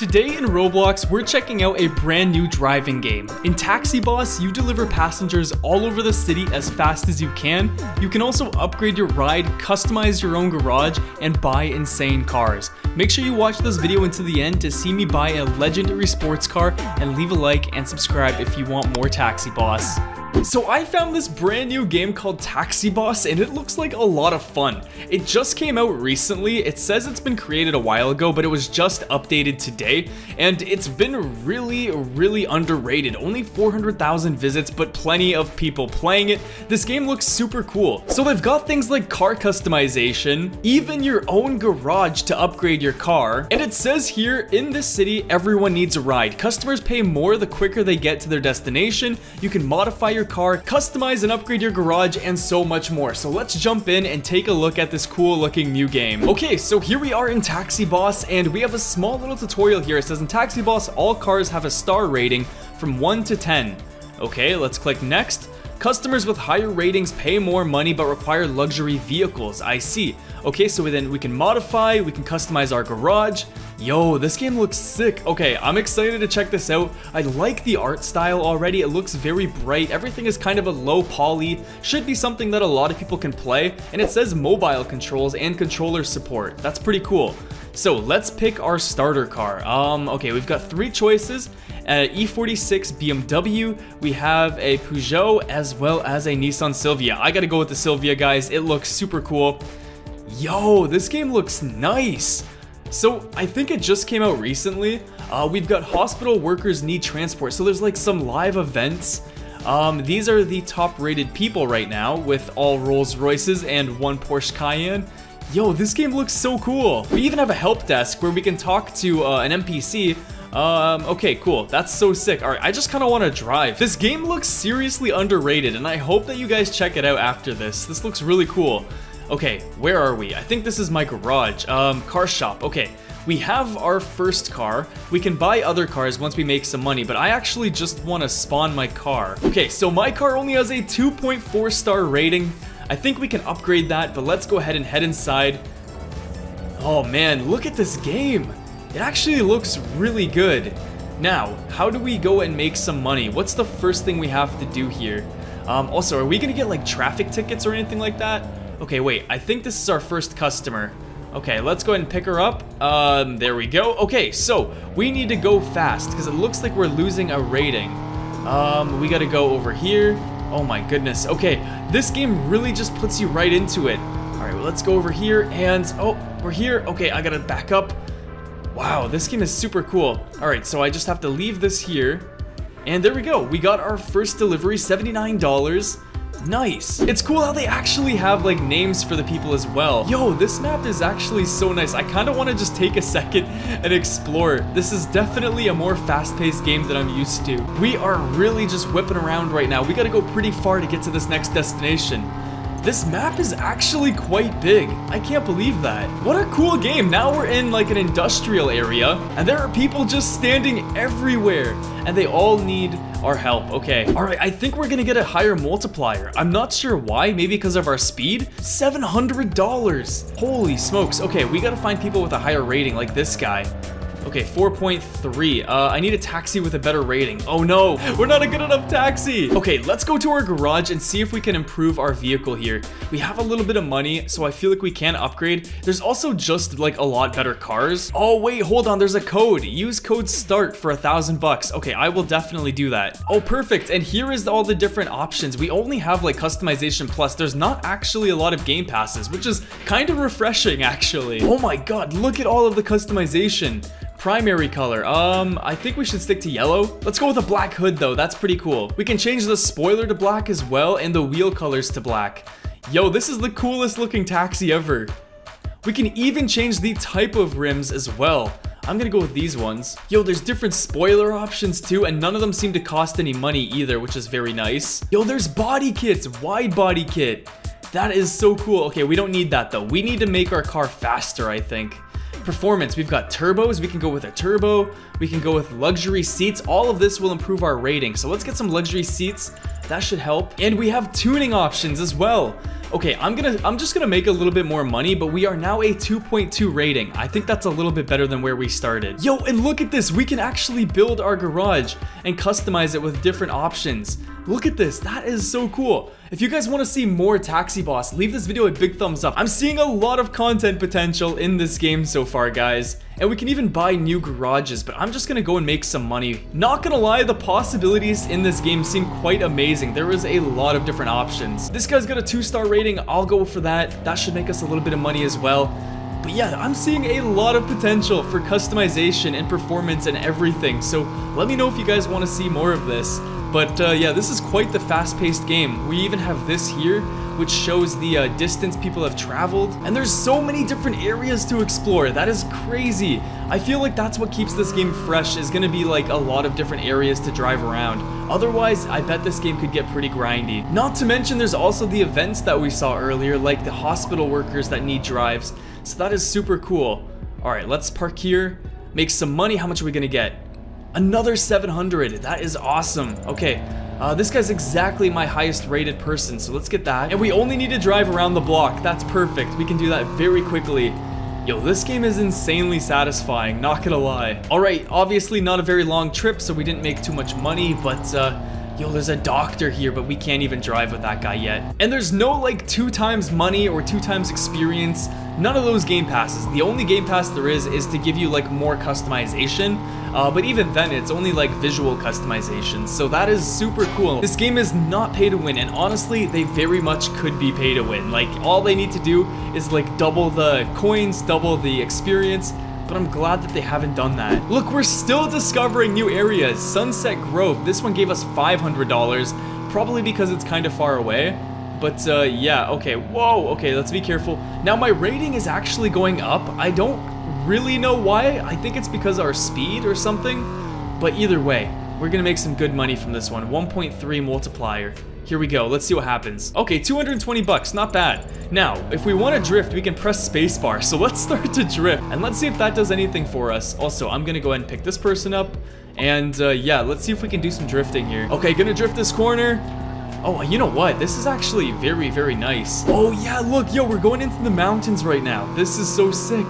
Today in Roblox, we're checking out a brand new driving game. In Taxi Boss, you deliver passengers all over the city as fast as you can. You can also upgrade your ride, customize your own garage, and buy insane cars. Make sure you watch this video until the end to see me buy a legendary sports car, and leave a like and subscribe if you want more Taxi Boss. So I found this brand new game called Taxi Boss and it looks like a lot of fun. It just came out recently. It says it's been created a while ago, but it was just updated today and it's been really underrated. Only 400,000 visits, but plenty of people playing it. This game looks super cool. So they've got things like car customization, even your own garage to upgrade your car. And it says here, in this city, everyone needs a ride. Customers pay more the quicker they get to their destination. You can modify your car, customize and upgrade your garage, and so much more. So let's jump in and take a look at this cool looking new game. Okay, so here we are in Taxi Boss and we have a small little tutorial here. It says in Taxi Boss, all cars have a star rating from 1 to 10. Okay, let's click next. Customers with higher ratings pay more money but require luxury vehicles. I see. Okay, so then we can modify, we can customize our garage. Yo, this game looks sick. Okay, I'm excited to check this out. I like the art style already. It looks very bright. Everything is kind of a low poly. Should be something that a lot of people can play. And it says mobile controls and controller support. That's pretty cool. So let's pick our starter car. Okay, we've got three choices. E46 BMW, we have a Peugeot as well as a Nissan Silvia. I gotta go with the Silvia, guys. It looks super cool. Yo, this game looks nice. So I think it just came out recently. We've got hospital workers need transport. So there's like some live events. These are the top rated people right now with all Rolls Royces and one Porsche Cayenne. Yo, this game looks so cool. We even have a help desk where we can talk to an NPC. Okay, cool. That's so sick. All right, I just kind of want to drive. This game looks seriously underrated and I hope that you guys check it out after this. This looks really cool. Okay, where are we? I think this is my garage. Car shop. Okay, we have our first car. We can buy other cars once we make some money, but I actually just want to spawn my car. Okay, so my car only has a 2.4 star rating. I think we can upgrade that, but let's go ahead and head inside. Oh man, look at this game. It actually looks really good. Now, how do we go and make some money? What's the first thing we have to do here? Also, are we gonna get like traffic tickets or anything like that? Okay, wait, I think this is our first customer. Okay, let's go ahead and pick her up. There we go. Okay, so we need to go fast because it looks like we're losing a rating. We gotta go over here. Oh my goodness. Okay, this game really just puts you right into it. All right, well, let's go over here and, oh, we're here. Okay, I gotta back up. Wow, this game is super cool. All right, so I just have to leave this here. And there we go. We got our first delivery, $79. Nice. It's cool how they actually have like names for the people as well. Yo, this map is actually so nice. I kind of want to just take a second and explore. This is definitely a more fast-paced game than I'm used to. We are really just whipping around right now. We got to go pretty far to get to this next destination. This map is actually quite big. I can't believe that. What a cool game. Now we're in like an industrial area and there are people just standing everywhere and they all need our help. Okay. All right. I think we're going to get a higher multiplier. I'm not sure why. Maybe because of our speed. $700. Holy smokes. Okay. We got to find people with a higher rating like this guy. Okay, 4.3. I need a taxi with a better rating. Oh no, we're not a good enough taxi. Okay, let's go to our garage and see if we can improve our vehicle here. We have a little bit of money, so I feel like we can upgrade. There's also just like a lot better cars. Oh wait, hold on, there's a code. Use code START for $1,000. Okay, I will definitely do that. Oh, perfect. And here is all the different options. We only have like customization plus. There's not actually a lot of game passes, which is kind of refreshing actually. Oh my God, look at all of the customization. Primary color, I think we should stick to yellow. Let's go with a black hood though, that's pretty cool. We can change the spoiler to black as well and the wheel colors to black. Yo, this is the coolest looking taxi ever. We can even change the type of rims as well. I'm gonna go with these ones. Yo, there's different spoiler options too, and none of them seem to cost any money either, which is very nice. Yo, there's body kits, wide body kit. That is so cool. Okay, we don't need that though. We need to make our car faster, I think. Performance, we've got turbos, we can go with a turbo, we can go with luxury seats. All of this will improve our rating, so let's get some luxury seats. That should help. And we have tuning options as well. Okay, I'm just gonna make a little bit more money, but we are now a 2.2 rating. I think that's a little bit better than where we started. Yo, and look at this. We can actually build our garage and customize it with different options. Look at this. That is so cool. If you guys want to see more Taxi Boss, leave this video a big thumbs up. I'm seeing a lot of content potential in this game so far, guys. And we can even buy new garages, but I'm just gonna go and make some money. Not gonna lie, the possibilities in this game seem quite amazing. There is a lot of different options. This guy's got a 2-star rating. I'll go for that. That should make us a little bit of money as well. But yeah, I'm seeing a lot of potential for customization and performance and everything. So let me know if you guys want to see more of this. But yeah, this is quite the fast-paced game. We even have this here, which shows the distance people have traveled. And there's so many different areas to explore. That is crazy. I feel like that's what keeps this game fresh, is going to be like a lot of different areas to drive around. Otherwise, I bet this game could get pretty grindy. Not to mention, there's also the events that we saw earlier, like the hospital workers that need drives. So that is super cool. All right, let's park here, make some money. How much are we going to get? Another 700. That is awesome. Okay, this guy's exactly my highest rated person, so let's get that. And we only need to drive around the block. That's perfect. We can do that very quickly. Yo, this game is insanely satisfying, not gonna lie. All right, obviously not a very long trip, so we didn't make too much money, but yo, there's a doctor here, but we can't even drive with that guy yet. And there's no like 2 times money or 2 times experience. None of those game passes. The only game pass there is to give you like more customization. But even then, it's only like visual customization. So that is super cool. This game is not pay to win. And honestly, they very much could be pay to win. Like all they need to do is like double the coins, double the experience. But I'm glad that they haven't done that. Look, we're still discovering new areas. Sunset Grove, this one gave us $500, probably because it's kind of far away. But yeah, okay, whoa, okay, let's be careful. Now my rating is actually going up. I don't really know why. I think it's because of our speed or something. But either way, we're gonna make some good money from this one. 1.3 multiplier. Here we go, let's see what happens. Okay, 220 bucks, not bad. Now, if we want to drift, we can press spacebar. So let's start to drift, and let's see if that does anything for us. Also, I'm gonna go ahead and pick this person up, and yeah, let's see if we can do some drifting here. Okay, gonna drift this corner. Oh, you know what? This is actually very, very nice. Oh yeah, look, yo, we're going into the mountains right now. This is so sick.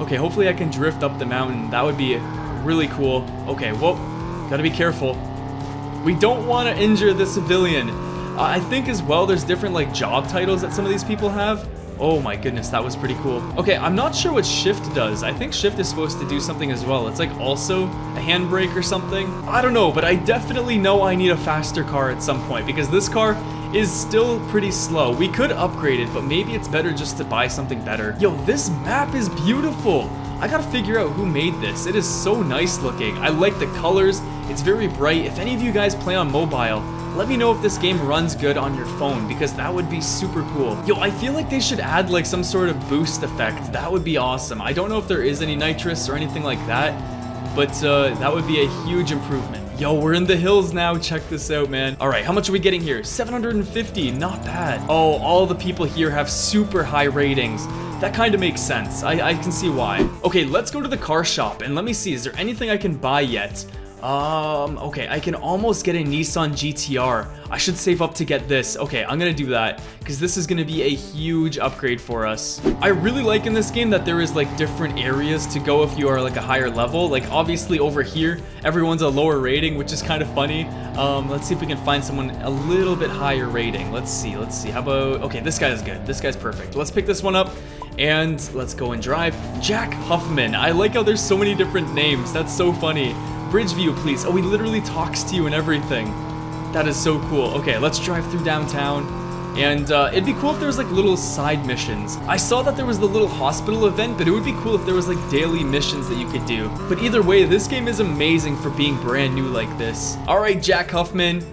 Okay, hopefully I can drift up the mountain. That would be really cool. Okay, whoa, gotta be careful. We don't want to injure the civilian. I think as well there's different like job titles that some of these people have. Oh my goodness, that was pretty cool. Okay, I'm not sure what shift does. I think shift is supposed to do something as well. It's like also a handbrake or something. I don't know, but I definitely know I need a faster car at some point because this car is still pretty slow. We could upgrade it, but maybe it's better just to buy something better. Yo, this map is beautiful. I gotta figure out who made this. It is so nice looking. I like the colors. It's very bright. If any of you guys play on mobile, let me know if this game runs good on your phone, because that would be super cool. Yo, I feel like they should add like some sort of boost effect. That would be awesome. I don't know if there is any nitrous or anything like that, but that would be a huge improvement. Yo, we're in the hills now. Check this out, man. All right, how much are we getting here? 750, not bad. Oh, all the people here have super high ratings. That kind of makes sense. I can see why. Okay, let's go to the car shop and let me see, is there anything I can buy yet? Okay, I can almost get a Nissan GTR. I should save up to get this. Okay, I'm gonna do that because this is gonna be a huge upgrade for us. I really like in this game that there is like different areas to go if you are like a higher level. Like obviously over here, everyone's a lower rating, which is kind of funny. Let's see if we can find someone a little bit higher rating. Let's see. How about, okay, this guy is good. This guy's perfect. Let's pick this one up. And let's go and drive. Jack Huffman. I like how there's so many different names. That's so funny. Bridgeview, please. Oh, he literally talks to you and everything. That is so cool. Okay, let's drive through downtown. And it'd be cool if there was like little side missions. I saw that there was the little hospital event, but it would be cool if there was like daily missions that you could do. But either way, this game is amazing for being brand new like this. All right, Jack Huffman.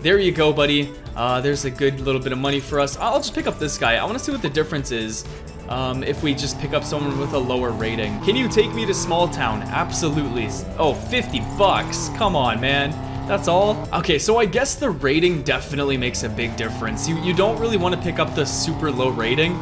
There you go, buddy. There's a good little bit of money for us. I'll just pick up this guy. I want to see what the difference is. If we just pick up someone with a lower rating. Can you take me to small town? Absolutely. Oh, 50 bucks. Come on, man. That's all. Okay, so I guess the rating definitely makes a big difference. You don't really want to pick up the super low rating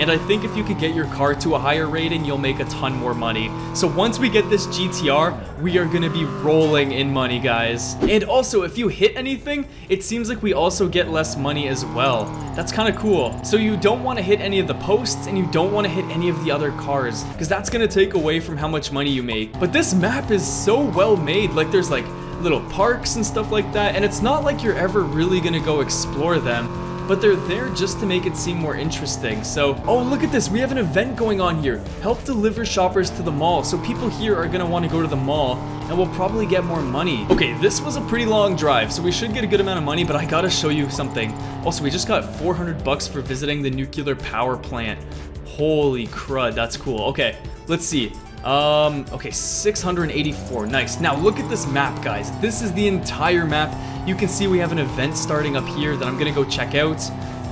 and I think if you could get your car to a higher rating, you'll make a ton more money. So once we get this GTR, we are gonna be rolling in money, guys. And also, if you hit anything, it seems like we also get less money as well. That's kind of cool. So you don't want to hit any of the posts, and you don't want to hit any of the other cars, because that's gonna take away from how much money you make. But this map is so well made, like there's like little parks and stuff like that, and it's not like you're ever really gonna go explore them, but they're there just to make it seem more interesting. So, oh, look at this, we have an event going on here. Help deliver shoppers to the mall. So people here are gonna wanna go to the mall, and we'll probably get more money. Okay, this was a pretty long drive, so we should get a good amount of money, but I gotta show you something. Also, we just got 400 bucks for visiting the nuclear power plant. Holy crud, that's cool. Okay, let's see. Okay, 684, nice. Now look at this map, guys. This is the entire map. You can see we have an event starting up here that I'm gonna go check out,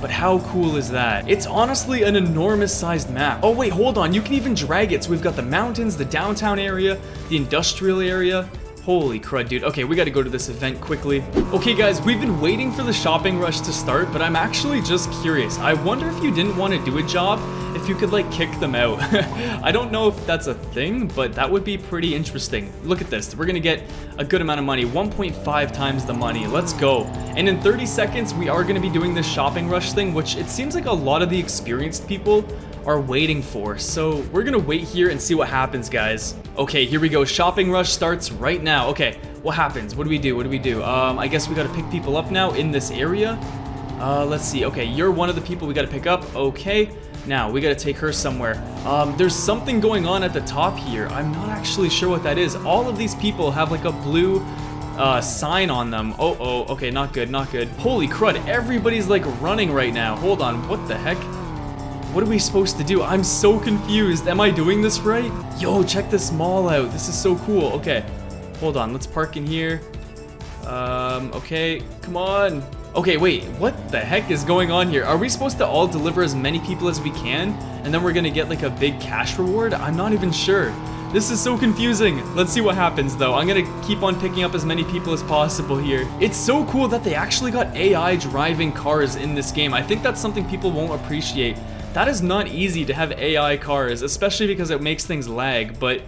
but how cool is that? It's honestly an enormous sized map. Oh wait, hold on, you can even drag it. So we've got the mountains, the downtown area, the industrial area. Holy crud, dude. Okay, we gotta go to this event quickly. Okay, guys, we've been waiting for the shopping rush to start, but I'm actually just curious. I wonder if you didn't want to do a job, if you could, like, kick them out. I don't know if that's a thing, but that would be pretty interesting. Look at this. We're gonna get a good amount of money, 1.5 times the money. Let's go. And in 30 seconds, we are gonna be doing this shopping rush thing, which it seems like a lot of the experienced people are waiting for. So we're gonna wait here and see what happens, guys. Okay, here we go. Shopping rush starts right now. Okay, what happens? What do we do? What do we do? I guess we gotta pick people up now in this area. Let's see. Okay, you're one of the people we gotta pick up. Okay, now we gotta take her somewhere. There's something going on at the top here. I'm not actually sure what that is. All of these people have like a blue sign on them. Oh, okay, not good, not good. Holy crud, everybody's like running right now. Hold on, what the heck? What are we supposed to do? I'm so confused. Am I doing this right? Yo, check this mall out. This is so cool. Okay, hold on. Let's park in here. Okay, come on. Okay, wait. What the heck is going on here? Are we supposed to all deliver as many people as we can? And then we're gonna get like a big cash reward? I'm not even sure. This is so confusing. Let's see what happens though. I'm gonna keep on picking up as many people as possible here. It's so cool that they actually got AI driving cars in this game. I think that's something people won't appreciate. That is not easy to have AI cars, especially because it makes things lag, but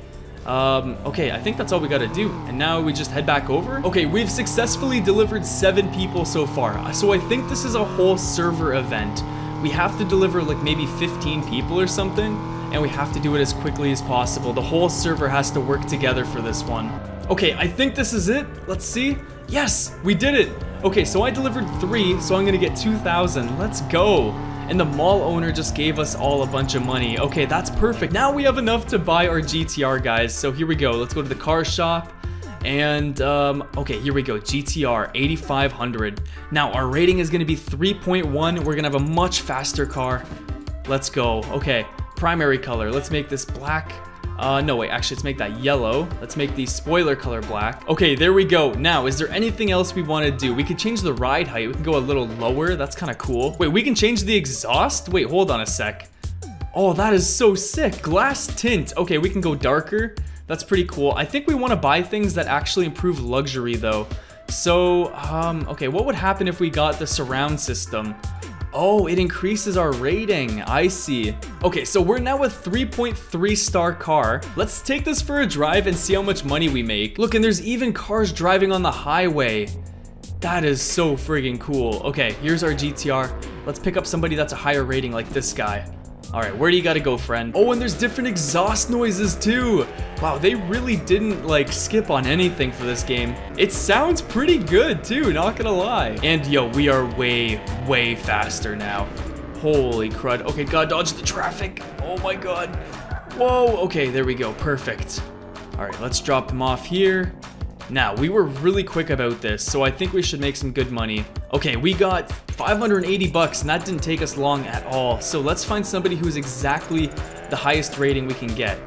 okay, I think that's all we gotta do. And now we just head back over. Okay, we've successfully delivered 7 people so far. So I think this is a whole server event. We have to deliver like maybe 15 people or something, and we have to do it as quickly as possible. The whole server has to work together for this one. Okay, I think this is it. Let's see. Yes, we did it. Okay, so I delivered 3, so I'm gonna get 2,000. Let's go. And the mall owner just gave us all a bunch of money. Okay, that's perfect. Now we have enough to buy our GTR, guys. So here we go. Let's go to the car shop. And, okay, here we go. GTR, 8,500. Now, our rating is going to be 3.1. We're going to have a much faster car. Let's go. Okay, primary color. Let's make this black. No, wait, actually, let's make that yellow. Let's make the spoiler color black. Okay, there we go. Now, is there anything else we want to do? We could change the ride height. We can go a little lower. That's kind of cool. Wait, we can change the exhaust? Wait, hold on a sec. Oh, that is so sick. Glass tint. Okay, we can go darker. That's pretty cool. I think we want to buy things that actually improve luxury, though. So, okay, what would happen if we got the surround system? Oh, it increases our rating. I see. Okay, so we're now a 3.3 star car. Let's take this for a drive and see how much money we make. Look, and there's even cars driving on the highway. That is so friggin' cool. Okay, here's our GTR. Let's pick up somebody that's a higher rating like this guy. All right, where do you gotta go, friend? Oh, and there's different exhaust noises too. Wow, they really didn't like skip on anything for this game. It sounds pretty good too, not gonna lie. And yo, we are way, way faster now. Holy crud. Okay, God, dodge the traffic. Oh my God. Whoa, okay, there we go, perfect. All right, let's drop them off here. Now, we were really quick about this, so I think we should make some good money. Okay, we got 580 bucks, and that didn't take us long at all. So let's find somebody who's exactly the highest rating we can get.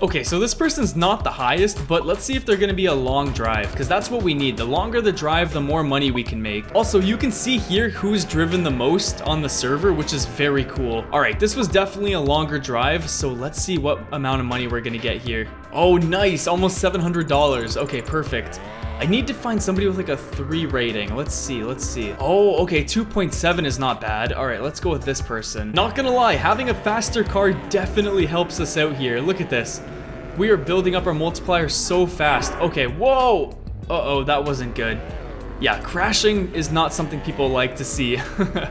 Okay, so this person's not the highest, but let's see if they're gonna be a long drive, because that's what we need. The longer the drive, the more money we can make. Also, you can see here who's driven the most on the server, which is very cool. All right, this was definitely a longer drive, so let's see what amount of money we're gonna get here. Oh, nice, almost $700. Okay, perfect. I need to find somebody with like a 3 rating. Let's see. Oh, okay, 2.7 is not bad. All right, let's go with this person. Not gonna lie, having a faster car definitely helps us out here. Look at this. We are building up our multiplier so fast. Okay, whoa. Uh-oh, that wasn't good. Yeah, crashing is not something people like to see. All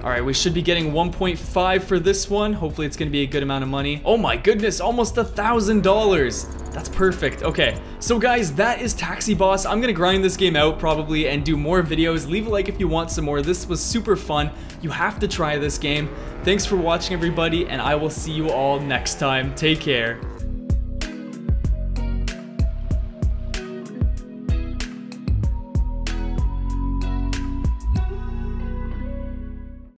right, we should be getting 1.5 for this one. Hopefully it's gonna be a good amount of money. Oh my goodness, almost $1,000. That's perfect. Okay, so guys, that is Taxi Boss. I'm gonna grind this game out probably and do more videos. Leave a like if you want some more. This was super fun. You have to try this game. Thanks for watching, everybody, and I will see you all next time. Take care.